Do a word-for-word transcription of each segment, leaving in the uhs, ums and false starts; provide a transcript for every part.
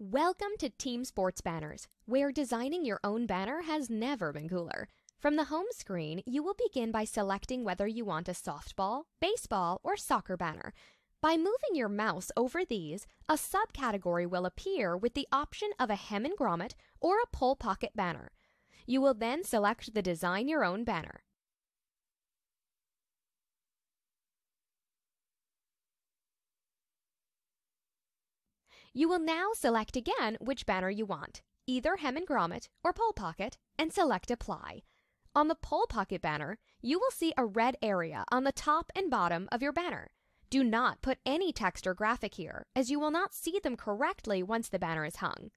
Welcome to Team Sport Banners, where designing your own banner has never been cooler. From the home screen, you will begin by selecting whether you want a softball, baseball, or soccer banner. By moving your mouse over these, a subcategory will appear with the option of a hem and grommet or a pull pocket banner. You will then select the Design Your Own banner. You will now select again which banner you want, either hem and grommet or pull pocket, and select Apply. On the pull pocket banner, you will see a red area on the top and bottom of your banner. Do not put any text or graphic here, as you will not see them correctly once the banner is hung.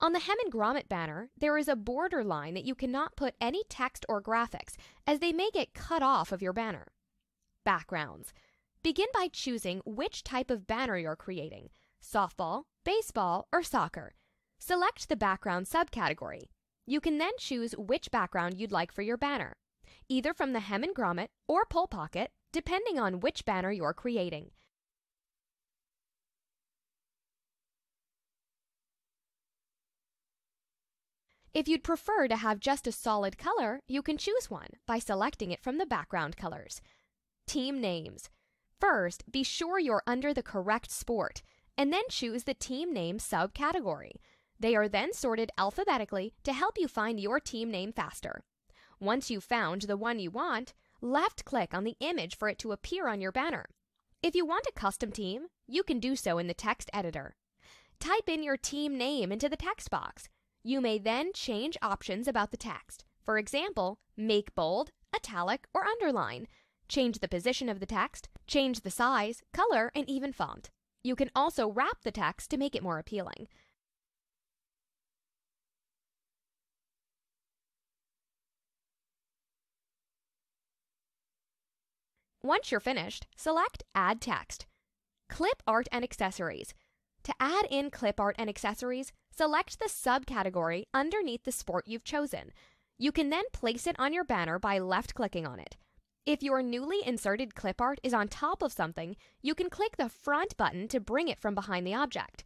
On the hem and grommet banner, there is a border line that you cannot put any text or graphics, as they may get cut off of your banner. Backgrounds. Begin by choosing which type of banner you're creating: softball, baseball, or soccer. Select the background subcategory. You can then choose which background you'd like for your banner, either from the hem and grommet or pull pocket, depending on which banner you're creating. If you'd prefer to have just a solid color, you can choose one by selecting it from the background colors. Team names. First, be sure you're under the correct sport, and then choose the team name subcategory. They are then sorted alphabetically to help you find your team name faster. Once you've found the one you want, left-click on the image for it to appear on your banner. If you want a custom team, you can do so in the text editor. Type in your team name into the text box. You may then change options about the text. For example, make bold, italic, or underline. Change the position of the text, change the size, color, and even font. You can also wrap the text to make it more appealing. Once you're finished, select Add Text. Clip Art and Accessories. To add in clip art and accessories, select the subcategory underneath the sport you've chosen. You can then place it on your banner by left-clicking on it. If your newly inserted clip art is on top of something, you can click the front button to bring it from behind the object.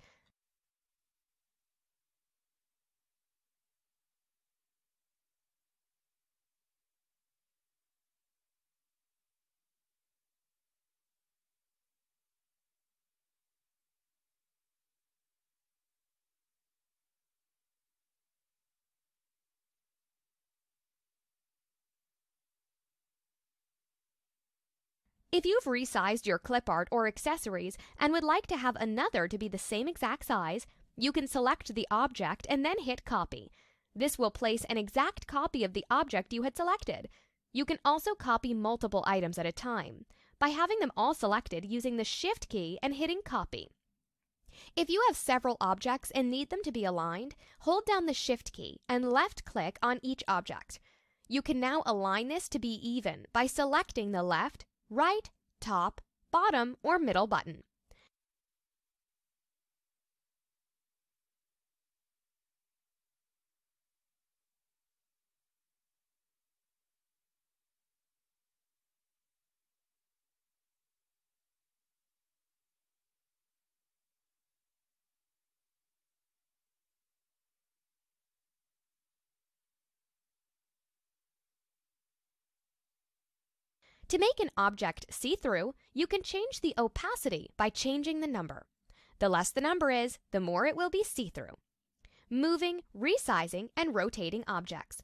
If you've resized your clip art or accessories and would like to have another to be the same exact size, you can select the object and then hit Copy. This will place an exact copy of the object you had selected. You can also copy multiple items at a time by having them all selected using the Shift key and hitting Copy. If you have several objects and need them to be aligned, hold down the Shift key and left-click on each object. You can now align this to be even by selecting the left, right, top, bottom, or middle button. To make an object see-through, you can change the opacity by changing the number. The less the number is, the more it will be see-through. Moving, resizing, and rotating objects.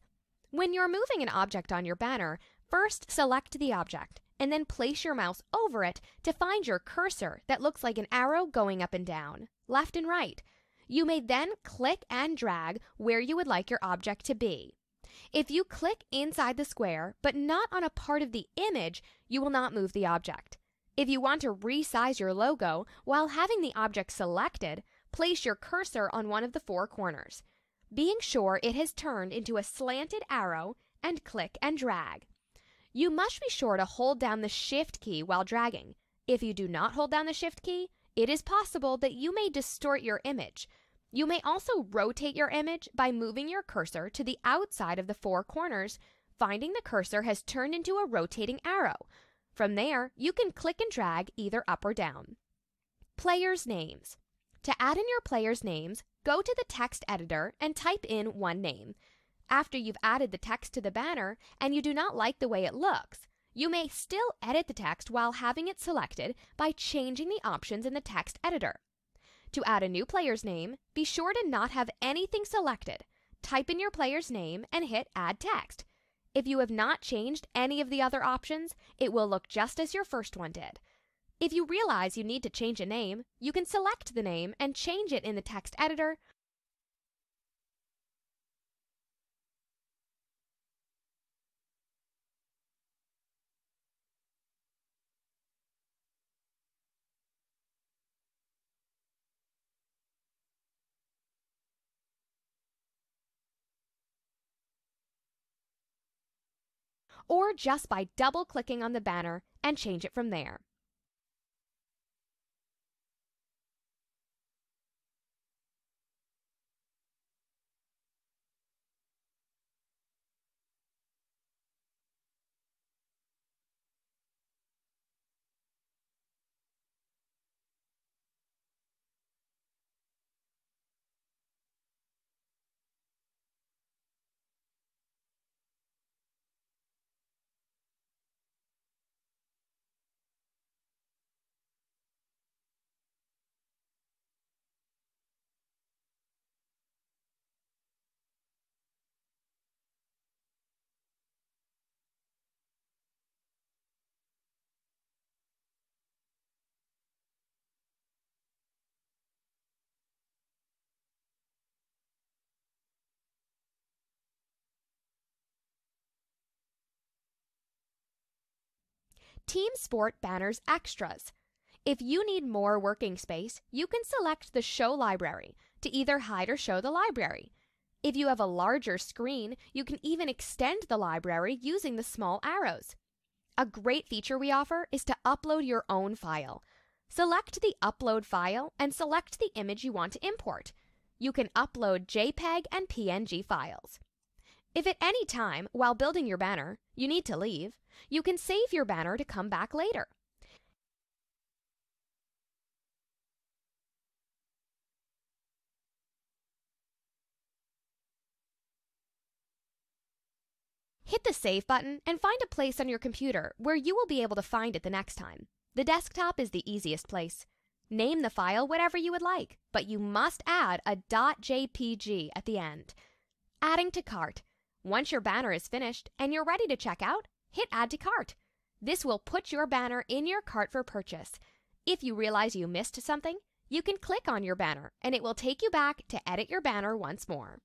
When you're moving an object on your banner, first select the object and then place your mouse over it to find your cursor that looks like an arrow going up and down, left and right. You may then click and drag where you would like your object to be. If you click inside the square, but not on a part of the image, you will not move the object. If you want to resize your logo while having the object selected, place your cursor on one of the four corners, being sure it has turned into a slanted arrow, and click and drag. You must be sure to hold down the Shift key while dragging. If you do not hold down the Shift key, it is possible that you may distort your image. You may also rotate your image by moving your cursor to the outside of the four corners, finding the cursor has turned into a rotating arrow. From there, you can click and drag either up or down. Players' names. To add in your players' names, go to the text editor and type in one name. After you've added the text to the banner and you do not like the way it looks, you may still edit the text while having it selected by changing the options in the text editor. To add a new player's name, be sure to not have anything selected. Type in your player's name and hit Add Text. If you have not changed any of the other options, it will look just as your first one did. If you realize you need to change a name, you can select the name and change it in the text editor, or just by double-clicking on the banner and change it from there. Team Sport Banners Extras. If you need more working space, you can select the Show Library to either hide or show the library. If you have a larger screen, you can even extend the library using the small arrows. A great feature we offer is to upload your own file. Select the Upload File and select the image you want to import. You can upload JPEG and P N G files. If at any time, while building your banner, you need to leave, you can save your banner to come back later. Hit the Save button and find a place on your computer where you will be able to find it the next time. The desktop is the easiest place. Name the file whatever you would like, but you must add a .jpg at the end. Adding to cart. Once your banner is finished and you're ready to check out, hit Add to Cart. This will put your banner in your cart for purchase. If you realize you missed something, you can click on your banner and it will take you back to edit your banner once more.